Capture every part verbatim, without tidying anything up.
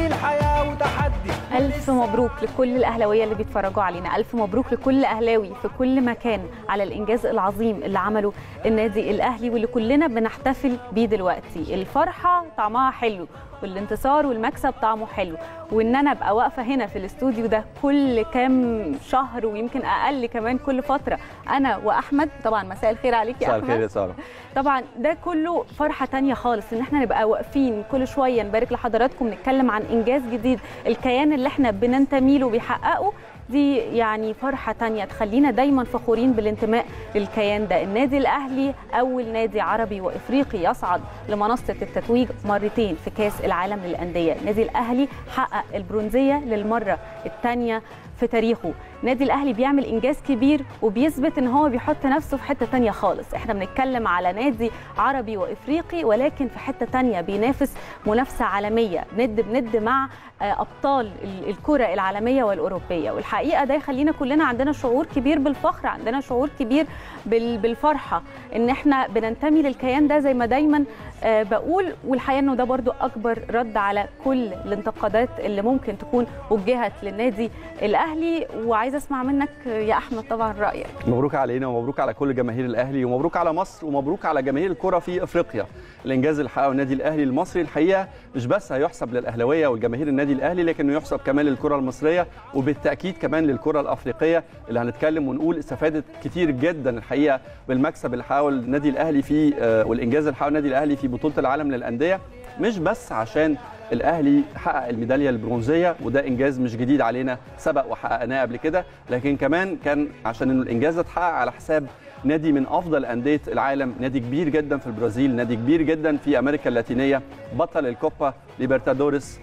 دي الحياه وتحدي. الف مبروك لكل الاهلاويه اللي بيتفرجوا علينا، الف مبروك لكل اهلاوي في كل مكان على الانجاز العظيم اللي عمله النادي الاهلي واللي كلنا بنحتفل بيه دلوقتي. الفرحه طعمها حلو، والانتصار والمكسب طعمه حلو، وان انا ابقى واقفه هنا في الاستوديو ده كل كام شهر ويمكن اقل كمان كل فتره انا واحمد، طبعا مساء الخير عليك يا احمد. مساء الخير يا ساره. طبعا ده كله فرحه ثانيه خالص، ان احنا نبقى واقفين كل شويه نبارك لحضراتكم، نتكلم عن انجاز جديد الكيان اللي احنا بننتمي له بيحققه، دي يعني فرحه ثانيه تخلينا دايما فخورين بالانتماء للكيان ده. النادي الاهلي اول نادي عربي وافريقي يصعد لمنصه التتويج مرتين في كاس العالم للانديه. النادي الاهلي حقق البرونزيه للمره الثانيه في تاريخه. النادي الاهلي بيعمل انجاز كبير وبيثبت ان هو بيحط نفسه في حته ثانيه خالص. احنا بنتكلم على نادي عربي وافريقي ولكن في حته ثانيه، بينافس منافسه عالميه، بند بند مع ابطال الكره العالميه والاوروبيه. والحقيقه ده يخلينا كلنا عندنا شعور كبير بالفخر، عندنا شعور كبير بالفرحه ان احنا بننتمي للكيان ده زي ما دايما بقول. والحقيقه انه ده برضو اكبر رد على كل الانتقادات اللي ممكن تكون وجهت للنادي الاهلي. وعايزه اسمع منك يا احمد طبعا رايك. مبروك علينا ومبروك على كل جماهير الاهلي ومبروك على مصر ومبروك على جماهير الكره في افريقيا. الانجاز اللي حققه النادي الاهلي المصري الحقيقه مش بس هيحسب للاهلاويه والجماهير النادي الاهلي، لكنه يحسب كمان للكره المصريه وبالتاكيد كمان للكره الافريقيه اللي هنتكلم ونقول استفادت كتير جدا الحقيقه بالمكسب اللي حققه النادي الاهلي في والانجاز اللي حققه النادي الاهلي في بطوله العالم للانديه. مش بس عشان الاهلي حقق الميداليه البرونزيه وده انجاز مش جديد علينا، سبق وحققناه قبل كده، لكن كمان كان عشان انه الانجاز ده اتحقق على حساب نادي من افضل انديه العالم، نادي كبير جدا في البرازيل، نادي كبير جدا في امريكا اللاتينيه، بطل الكوبا ليبرتادوريس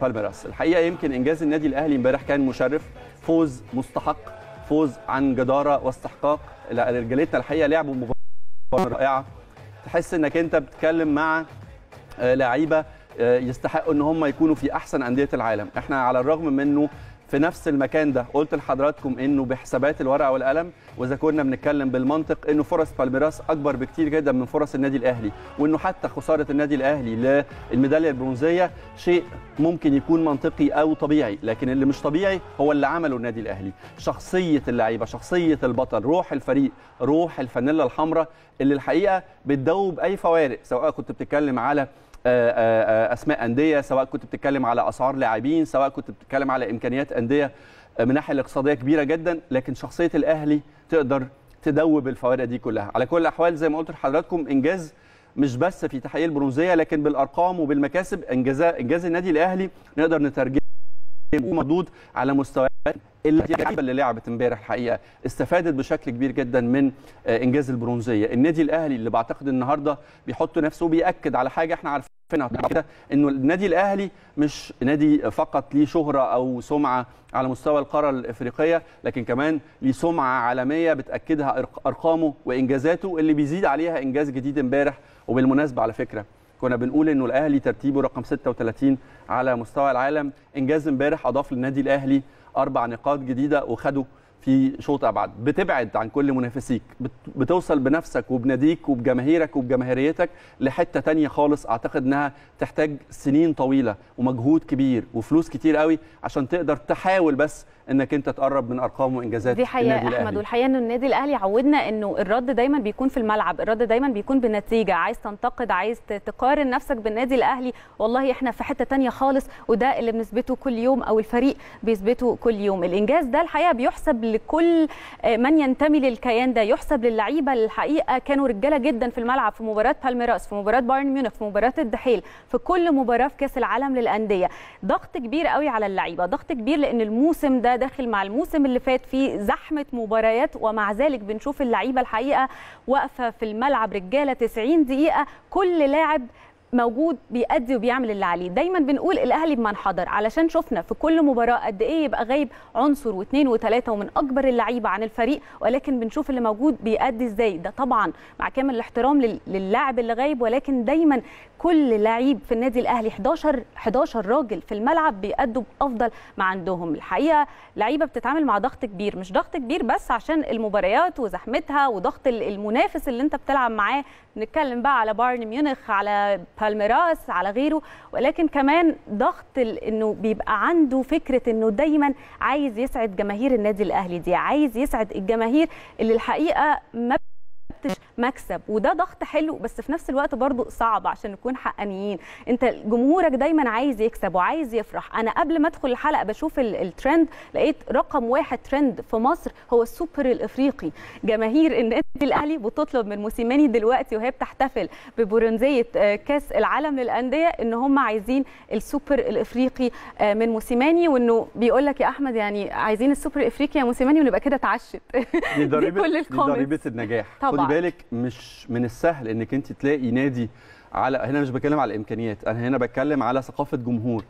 بالميراس. الحقيقه يمكن انجاز النادي الاهلي امبارح كان مشرف، فوز مستحق، فوز عن جداره واستحقاق. رجالتنا الحقيقه لعبوا مباراه رائعه، تحس انك انت بتتكلم مع لعيبه يستحقوا ان هم يكونوا في احسن انديه العالم. احنا على الرغم من انه في نفس المكان ده، قلت لحضراتكم انه بحسابات الورقه والقلم واذا كنا بنتكلم بالمنطق انه فرص بالميراس اكبر بكتير جدا من فرص النادي الاهلي، وانه حتى خساره النادي الاهلي للميداليه البرونزيه شيء ممكن يكون منطقي او طبيعي، لكن اللي مش طبيعي هو اللي عمله النادي الاهلي، شخصيه اللعيبه، شخصيه البطل، روح الفريق، روح الفانيلا الحمراء اللي الحقيقه بتدوب اي فوارق، سواء كنت بتتكلم على اسماء انديه، سواء كنت بتتكلم على اسعار لاعبين، سواء كنت بتتكلم على امكانيات انديه من الناحيه الاقتصاديه كبيره جدا، لكن شخصيه الاهلي تقدر تدوب الفوارق دي كلها. على كل الاحوال زي ما قلت لحضراتكم انجاز مش بس في تحقيق البرونزيه، لكن بالارقام وبالمكاسب انجاز انجاز النادي الاهلي نقدر نترجمه مردود على مستويات اللعيبه اللي لعبت امبارح. الحقيقه استفادت بشكل كبير جدا من انجاز البرونزيه. النادي الاهلي اللي بعتقد النهارده بيحط نفسه وبيأكد على حاجه احنا عارفين كده، انه النادي الاهلي مش نادي فقط ليه شهره او سمعه على مستوى القاره الافريقيه، لكن كمان ليه سمعه عالميه بتاكدها ارقامه وانجازاته اللي بيزيد عليها انجاز جديد امبارح. وبالمناسبه على فكره كنا بنقول انه الاهلي ترتيبه رقم ستة وثلاثين على مستوى العالم، انجاز امبارح اضاف للنادي الاهلي اربع نقاط جديده وخده في شوط ابعد، بتبعد عن كل منافسيك، بتوصل بنفسك وبناديك وبجماهيرك وبجماهيريتك لحته ثانيه خالص. اعتقد انها تحتاج سنين طويله ومجهود كبير وفلوس كتير قوي عشان تقدر تحاول بس انك انت تقرب من ارقام وانجازات دي حقيقه النادي احمد الأهلي. والحقيقه ان النادي الاهلي عودنا انه الرد دايما بيكون في الملعب، الرد دايما بيكون بالنتيجه، عايز تنتقد، عايز تقارن نفسك بالنادي الاهلي، والله احنا في حته ثانيه خالص، وده اللي بنثبته كل يوم او الفريق بيثبته كل يوم. الانجاز ده الحقيقه بيحسب لكل من ينتمي للكيان ده، يحسب للعيبه الحقيقه كانوا رجاله جدا في الملعب في مباراه بالميراس، في مباراه بايرن ميونخ، في مباراه الدحيل، في كل مباراه في كاس العالم للانديه. ضغط كبير قوي على اللعيبه، ضغط كبير لان الموسم ده داخل مع الموسم اللي فات في زحمه مباريات، ومع ذلك بنشوف اللعيبه الحقيقه واقفه في الملعب رجاله تسعين دقيقه، كل لاعب موجود بيأدي وبيعمل اللي عليه. دايما بنقول الاهلي بمنحدر، علشان شفنا في كل مباراه قد ايه يبقى غايب عنصر واثنين وثلاثه ومن اكبر اللعيبه عن الفريق، ولكن بنشوف اللي موجود بيأدي ازاي. ده طبعا مع كامل الاحترام للاعب اللي غايب، ولكن دايما كل لعيب في النادي الاهلي حداشر حداشر راجل في الملعب بيأدوا بافضل ما عندهم. الحقيقه لعيبه بتتعامل مع ضغط كبير، مش ضغط كبير بس عشان المباريات وزحمتها وضغط المنافس اللي انت بتلعب معاه. نتكلم بقى على بايرن ميونخ، على بالميراس على غيره، ولكن كمان ضغط انه بيبقى عنده فكره انه دايما عايز يسعد جماهير النادي الاهلي، دي عايز يسعد الجماهير اللي الحقيقه ما مكسب، وده ضغط حلو بس في نفس الوقت برضو صعب عشان نكون حقانيين. انت جمهورك دايما عايز يكسب وعايز يفرح. انا قبل ما ادخل الحلقه بشوف الترند، لقيت رقم واحد ترند في مصر هو السوبر الافريقي. جماهير النادي الاهلي بتطلب من موسيماني دلوقتي وهي بتحتفل ببرونزيه كاس العالم للانديه ان هم عايزين السوبر الافريقي من موسيماني، وانه بيقول لك يا احمد يعني عايزين السوبر الافريقي يا موسيماني، ونبقى كده اتعشت. دي ضريبه النجاح. طبعا بالك مش من السهل انك انت تلاقي نادي على هنا، مش بتكلم على الامكانيات، انا هنا بتكلم على ثقافه جمهور.